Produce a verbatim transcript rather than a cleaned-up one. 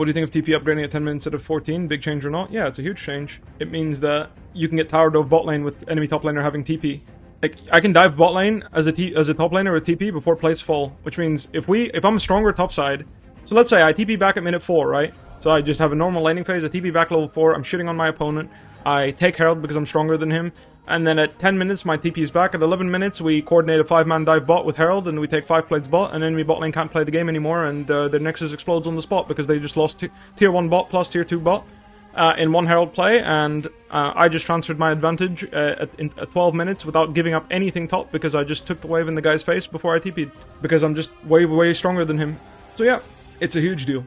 What do you think of T P upgrading at ten minutes instead of fourteen? Big change or not? Yeah, it's a huge change. It means that you can get tower dove bot lane with enemy top laner having T P. Like, I can dive bot lane as a, t as a top laner with T P before plays fall, which means if we if I'm stronger top side, so let's say I T P back at minute four, right? So I just have a normal laning phase, I T P back level four, I'm shitting on my opponent, I take Herald because I'm stronger than him, and then at ten minutes my T P is back, at eleven minutes we coordinate a five man dive bot with Herald and we take five plates bot, and enemy bot lane can't play the game anymore and uh, their Nexus explodes on the spot because they just lost tier one bot plus tier two bot uh, in one Herald play, and uh, I just transferred my advantage uh, at, in, at twelve minutes without giving up anything top because I just took the wave in the guy's face before I T P'd, because I'm just way, way stronger than him. So yeah, it's a huge deal.